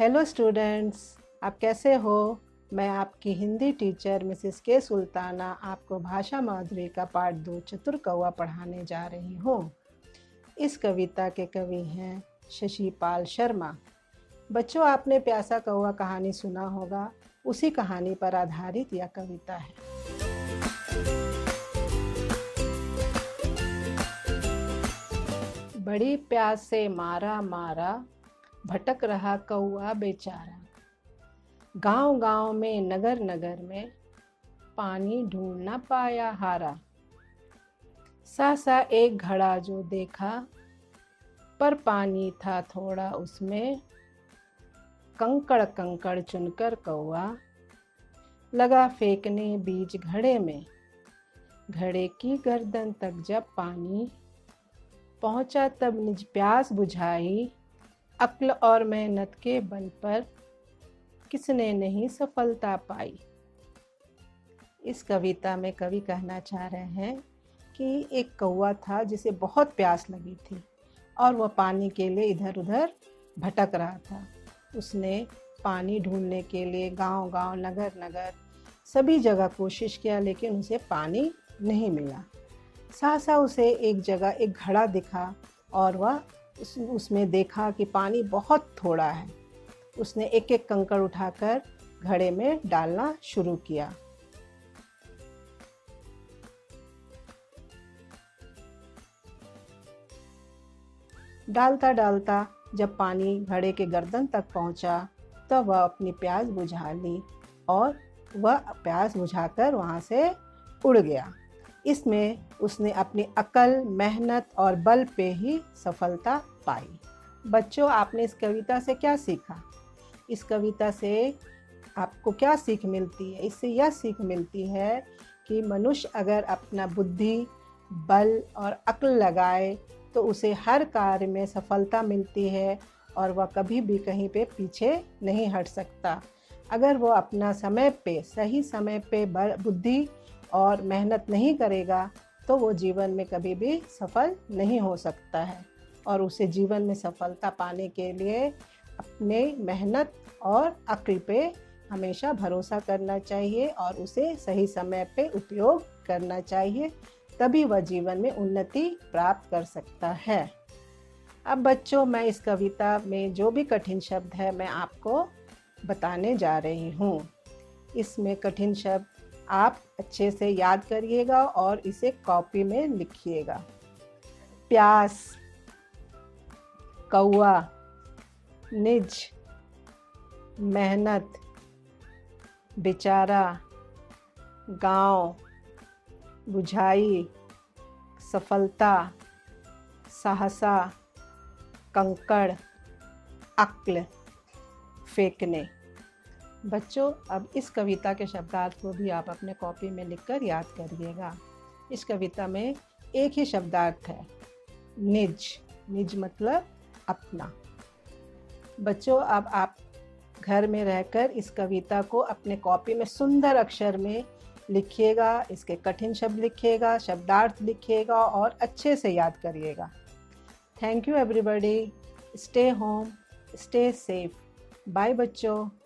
Hello students, आप कैसे हो? मैं आपकी हिंदी टीचर मिसेस के सुल्ताना आपको भाषा माधुरी का पाठ 2 चतुर कौवा पढ़ाने जा रही हूँ। इस कविता के कवि हैं शशिपाल शर्मा। बच्चों, आपने प्यासा कौवा कहानी सुना होगा, उसी कहानी पर आधारित यह कविता है। बड़ी प्यास से मारा मारा भटक रहा कौआ बेचारा, गांव गांव में नगर नगर में पानी ढूंढ ना पाया हारा। सा एक घड़ा जो देखा पर पानी था थोड़ा उसमें, कंकड़ कंकड़ चुनकर कौआ लगा फेंकने बीज घड़े में। घड़े की गर्दन तक जब पानी पहुंचा तब निज प्यास बुझाई, अक्ल और मेहनत के बल पर किसने नहीं सफलता पाई। इस कविता में कवि कहना चाह रहे हैं कि एक कौवा था जिसे बहुत प्यास लगी थी और वह पानी के लिए इधर उधर भटक रहा था। उसने पानी ढूंढने के लिए गांव-गांव, नगर-नगर सभी जगह कोशिश किया, लेकिन उसे पानी नहीं मिला। सासा उसे एक जगह एक घड़ा दिखा और वह उसमें देखा कि पानी बहुत थोड़ा है। उसने एक एक कंकड़ उठाकर घड़े में डालना शुरू किया। डालता डालता जब पानी घड़े के गर्दन तक पहुंचा तो वह अपनी प्यास बुझा ली और वह प्यास बुझाकर वहां से उड़ गया। इसमें उसने अपनी अकल, मेहनत और बल पे ही सफलता पाई। बच्चों, आपने इस कविता से क्या सीखा? इस कविता से आपको क्या सीख मिलती है? इससे यह सीख मिलती है कि मनुष्य अगर अपना बुद्धि, बल और अक्ल लगाए तो उसे हर कार्य में सफलता मिलती है और वह कभी भी कहीं पे पीछे नहीं हट सकता। अगर वो अपना समय पे, सही समय पे बुद्धि और मेहनत नहीं करेगा तो वो जीवन में कभी भी सफल नहीं हो सकता है। और उसे जीवन में सफलता पाने के लिए अपने मेहनत और अक्ल पे हमेशा भरोसा करना चाहिए और उसे सही समय पे उपयोग करना चाहिए, तभी वह जीवन में उन्नति प्राप्त कर सकता है। अब बच्चों, मैं इस कविता में जो भी कठिन शब्द है मैं आपको बताने जा रही हूँ। इसमें कठिन शब्द आप अच्छे से याद करिएगा और इसे कॉपी में लिखिएगा। प्यास, कौवा, निज, मेहनत, बेचारा, गांव, बुझाई, सफलता, साहसा, कंकड़, अक्ल, फेंकने। बच्चों, अब इस कविता के शब्दार्थ को भी आप अपने कॉपी में लिखकर याद करिएगा। इस कविता में एक ही शब्दार्थ है, निज। निज मतलब अपना। बच्चों, अब आप घर में रहकर इस कविता को अपने कॉपी में सुंदर अक्षर में लिखिएगा, इसके कठिन शब्द लिखिएगा, शब्दार्थ लिखिएगा और अच्छे से याद करिएगा। Thank you everybody. Stay home, stay safe. Bye बच्चों।